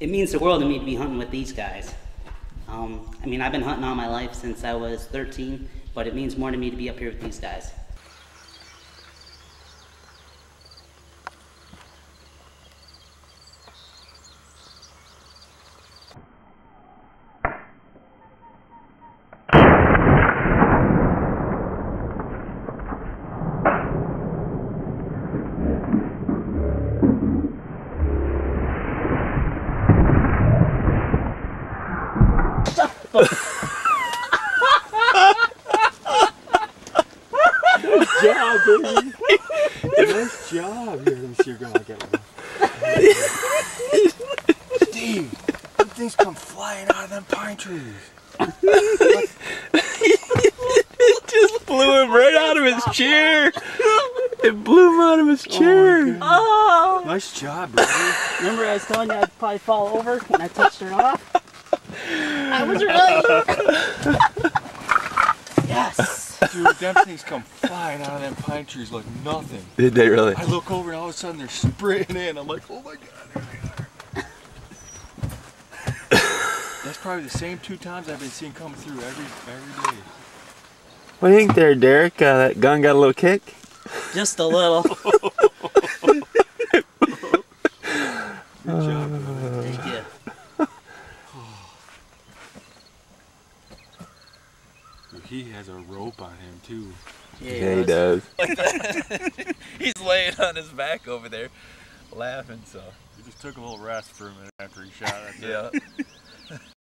it means the world to me to be hunting with these guys. I mean, I've been hunting all my life since I was 13, but it means more to me to be up here with these guys. Good job, baby. Nice job. Here, let me see your girl. I get one. Steve, them things come flying out of them pine trees. It just blew him right out of his chair. It blew him out of his chair. Oh. Nice job, brother. Remember I was telling you I'd probably fall over when I touched her off? I was right. Yes. Dude, them things come flying out of them pine trees like nothing. Did they really? I look over and all of a sudden they're spraying in. I'm like, oh my God, there they are. That's probably the same two times I've been seeing come through every day. What do you think there, Derek? That gun got a little kick? Just a little. Good job. Thank you. He has a rope on him too. Yeah, he does. He's laying on his back over there, laughing. So he just took a little rest for a minute after he shot at that. Yeah.